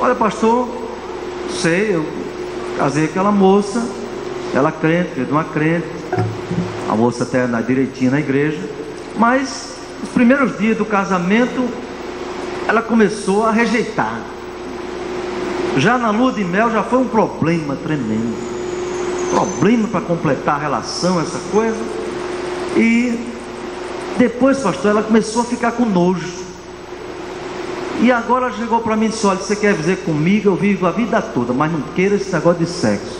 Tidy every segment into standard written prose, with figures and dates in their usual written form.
Olha, pastor, sei, eu casei aquela moça, ela crente, filho de uma crente, a moça até na direitinha na igreja, mas os primeiros dias do casamento ela começou a rejeitar. Já na lua de mel já foi um problema tremendo, problema para completar a relação, essa coisa. E depois, pastor, ela começou a ficar com nojo. E agora ela chegou para mim e disse: olha, você quer dizer comigo, eu vivo a vida toda, mas não queira esse negócio de sexo.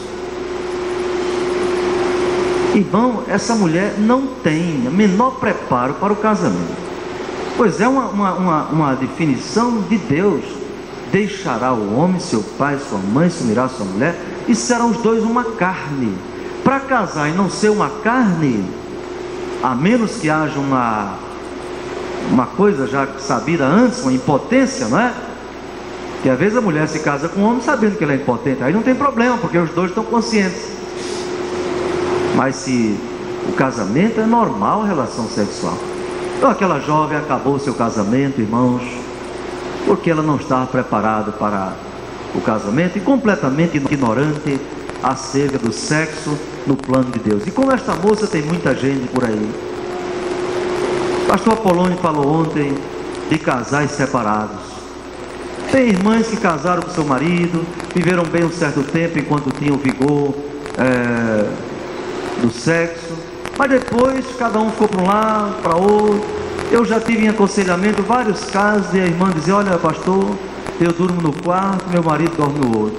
Irmão, essa mulher não tem o menor preparo para o casamento. Pois é uma definição de Deus: deixará o homem, seu pai, sua mãe, sumirá sua mulher, e serão os dois uma carne. Para casar e não ser uma carne, a menos que haja uma coisa já sabida antes, uma impotência, não é? Que às vezes a mulher se casa com um homem sabendo que ele é impotente, aí não tem problema, porque os dois estão conscientes. Mas se o casamento é normal, a relação sexual. Então aquela jovem acabou o seu casamento, irmãos, porque ela não estava preparada para o casamento e completamente ignorante acerca do sexo no plano de Deus. E como esta moça, tem muita gente por aí. Pastor Apolônio falou ontem de casais separados. Tem irmãs que casaram com seu marido, viveram bem um certo tempo enquanto tinham vigor do sexo, mas depois cada um ficou para um lado, para outro. Eu já tive em aconselhamento vários casos de a irmã dizer: olha, pastor, eu durmo no quarto, meu marido dorme no outro.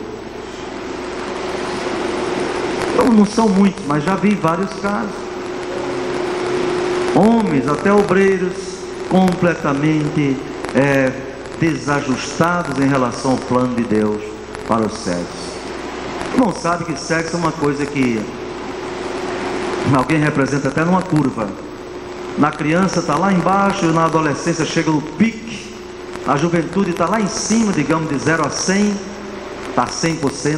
Então, não são muitos, mas já vi vários casos. Homens, até obreiros, completamente desajustados em relação ao plano de Deus para o sexo. Não sabe que sexo é uma coisa que alguém representa até numa curva. Na criança está lá embaixo, na adolescência chega no pique, na juventude está lá em cima, digamos, de 0 a 100, está 100%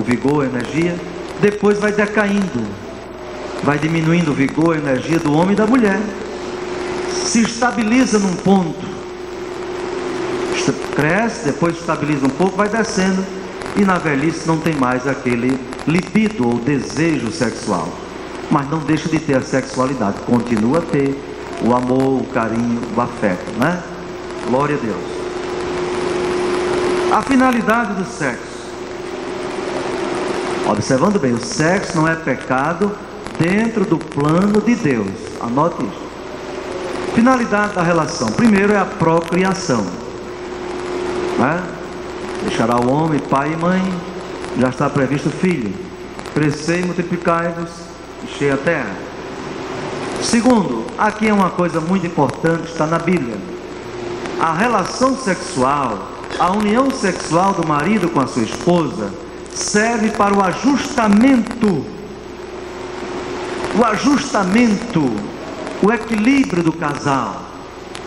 o vigor, a energia. Depois vai decaindo, vai diminuindo o vigor, a energia do homem e da mulher, se estabiliza num ponto, cresce, depois estabiliza um pouco, vai descendo, e na velhice não tem mais aquele libido ou desejo sexual, mas não deixa de ter a sexualidade, continua a ter o amor, o carinho, o afeto, né? Glória a Deus. A finalidade do sexo, observando bem, o sexo não é pecado dentro do plano de Deus. Anote isso. Finalidade da relação: primeiro é a procriação, né? Deixará o homem pai e mãe, já está previsto o filho. Crescei, multiplicai-vos, enchei a terra. Segundo, aqui é uma coisa muito importante, está na Bíblia: a relação sexual, a união sexual do marido com a sua esposa serve para o ajustamento, o equilíbrio do casal.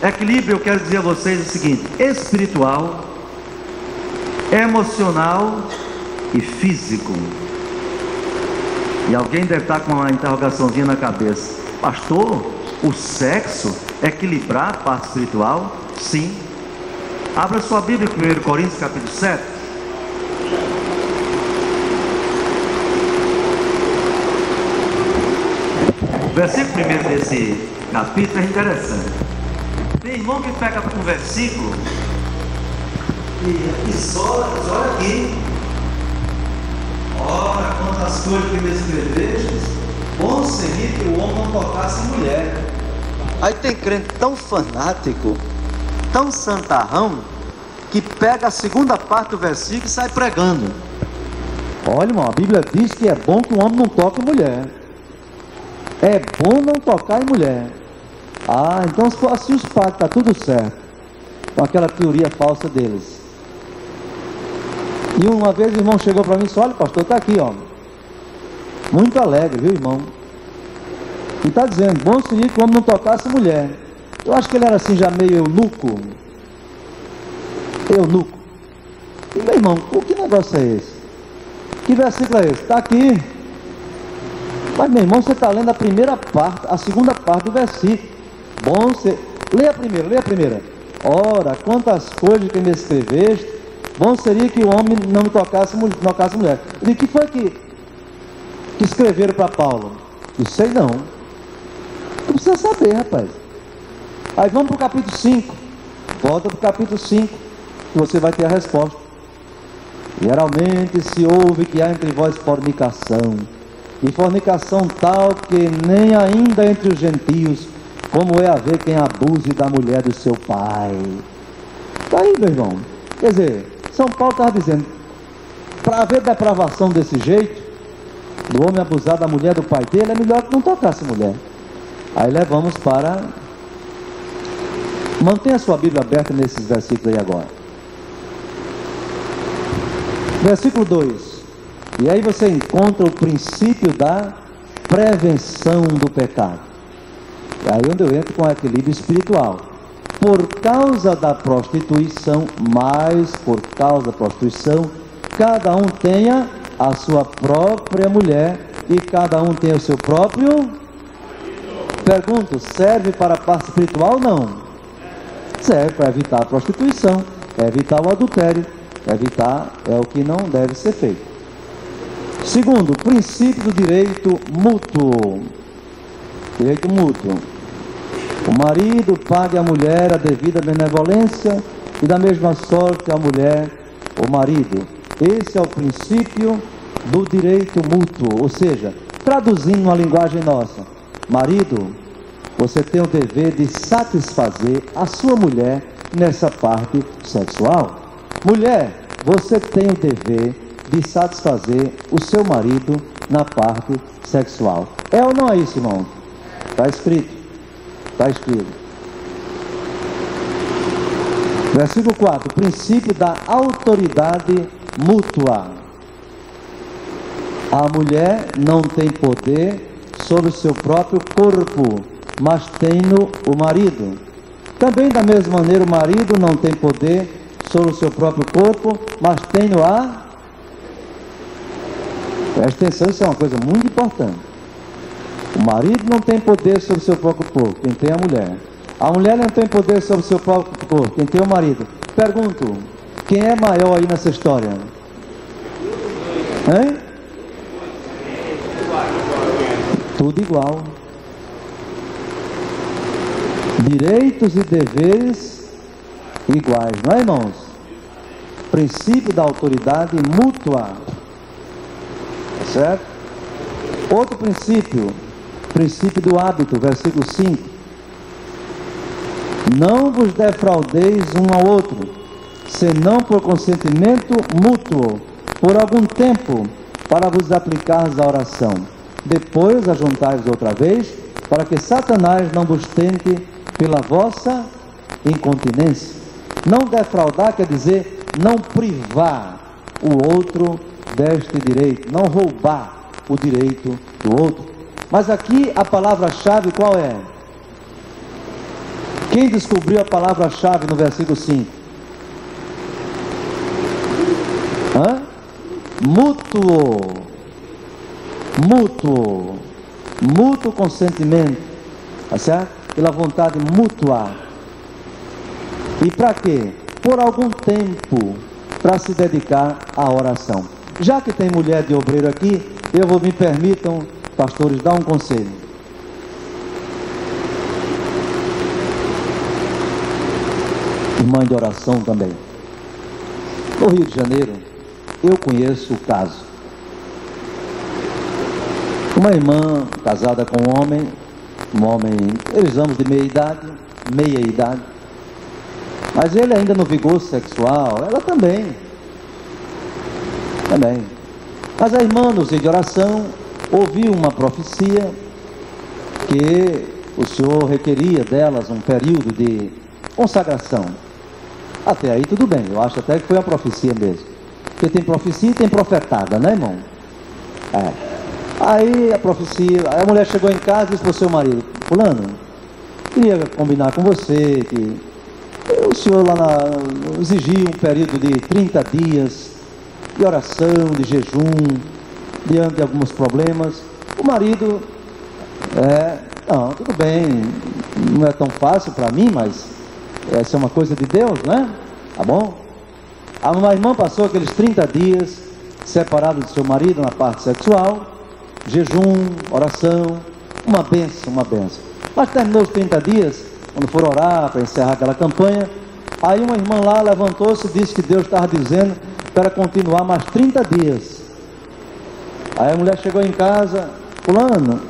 Equilíbrio, eu quero dizer a vocês o seguinte: espiritual, emocional e físico. E alguém deve estar com uma interrogaçãozinha na cabeça: pastor, o sexo equilibrar a parte espiritual? Sim. Abra sua Bíblia em 1 Coríntios capítulo 7. O versículo primeiro desse capítulo é interessante. Tem irmão que pega um versículo e olha aqui. Ora, quantas coisas que descrevestes, bom seria que o homem não tocasse a mulher. Aí tem crente tão fanático, tão santarrão, que pega a segunda parte do versículo e sai pregando. Olha, irmão, a Bíblia diz que é bom que o homem não toque a mulher. É bom não tocar em mulher. Ah, então se os padres está tudo certo, com aquela teoria falsa deles. E uma vez o irmão chegou para mim e disse: olha, pastor, está aqui, ó, muito alegre, viu, irmão? E está dizendo: bom seria que o homem não tocasse mulher. Eu acho que ele era assim já meio eunuco. Eunuco. E, meu irmão, o que negócio é esse? Que versículo é esse? Está aqui. Mas, meu irmão, você está lendo a primeira parte, a segunda parte do versículo. Bom, você... Lê a primeira. Ora, quantas coisas que me escreveste, Bom seria que o homem não me tocasse, tocasse a mulher. E que foi que escreveram para Paulo? Não sei não. Tu precisa saber, rapaz. Aí vamos para o capítulo 5. Volta para o capítulo 5, que você vai ter a resposta. Geralmente se ouve que há entre vós fornicação, e fornicação tal que nem ainda entre os gentios, como é haver quem abuse da mulher do seu pai. Está aí, meu irmão. Quer dizer, São Paulo estava dizendo, para haver depravação desse jeito, do homem abusar da mulher do pai dele, é melhor que não tocasse mulher. Aí levamos para... Mantenha a sua Bíblia aberta nesses versículos aí agora. Versículo 2. E aí você encontra o princípio da prevenção do pecado. É aí onde eu entro com o equilíbrio espiritual. Por causa da prostituição, cada um tenha a sua própria mulher e cada um tenha o seu próprio... Pergunto, serve para a parte espiritual ou não? Serve para evitar a prostituição, evitar o adultério, evitar é o que não deve ser feito. Segundo, o princípio do direito mútuo. Direito mútuo. O marido pague à mulher a devida benevolência e da mesma sorte à mulher, o marido. Esse é o princípio do direito mútuo, ou seja, traduzindo uma linguagem nossa. Marido, você tem o dever de satisfazer a sua mulher nessa parte sexual. Mulher, você tem o dever de satisfazer o seu marido na parte sexual. É ou não é isso, irmão? Está escrito. Está escrito. Versículo 4. Princípio da autoridade mútua. A mulher não tem poder sobre o seu próprio corpo, mas tem-no o marido. Também da mesma maneira o marido não tem poder sobre o seu próprio corpo, mas tem-no a... Presta atenção, isso é uma coisa muito importante. O marido não tem poder sobre o seu próprio corpo, quem tem a mulher. A mulher não tem poder sobre o seu próprio corpo, quem tem o marido. Pergunto, quem é maior aí nessa história? Hein? Tudo igual. Direitos e deveres iguais, não é, irmãos? Princípio da autoridade mútua. Certo? Outro princípio. Princípio do hábito, versículo 5. Não vos defraudeis um ao outro, senão por consentimento mútuo, por algum tempo, para vos aplicardes à oração. Depois ajuntai-vos outra vez, para que Satanás não vos tente pela vossa incontinência. Não defraudar quer dizer não privar o outro deste direito, não roubar o direito do outro. Mas aqui a palavra-chave qual é? Quem descobriu a palavra-chave no versículo 5? Hã? Mútuo. Mútuo. Mútuo consentimento. Tá certo? Pela vontade mútua. E para quê? Por algum tempo, para se dedicar à oração. Já que tem mulher de obreiro aqui, eu vou me permitam... Pastores, dá um conselho. Irmã de oração também. No Rio de Janeiro, eu conheço o caso. Uma irmã casada com um homem, eles ambos de meia idade, mas ele ainda no vigor sexual, ela também. Mas a irmã no Rio de oração ouviu uma profecia que o Senhor requeria delas um período de consagração. Até aí tudo bem, eu acho até que foi uma profecia mesmo. Porque tem profecia e tem profetada, né, irmão? É. Aí a profecia, a mulher chegou em casa e disse para o seu marido: fulano, queria combinar com você que o senhor lá exigiu um período de 30 dias de oração, de jejum, diante de alguns problemas. O marido, não, tudo bem, não é tão fácil para mim, mas essa é uma coisa de Deus, né? Tá bom? A irmã passou aqueles 30 dias separada do seu marido na parte sexual, jejum, oração, uma bênção, uma bênção. Mas terminou os 30 dias, quando foram orar para encerrar aquela campanha, aí uma irmã lá levantou-se e disse que Deus estava dizendo para continuar mais 30 dias. Aí a mulher chegou em casa, fulano,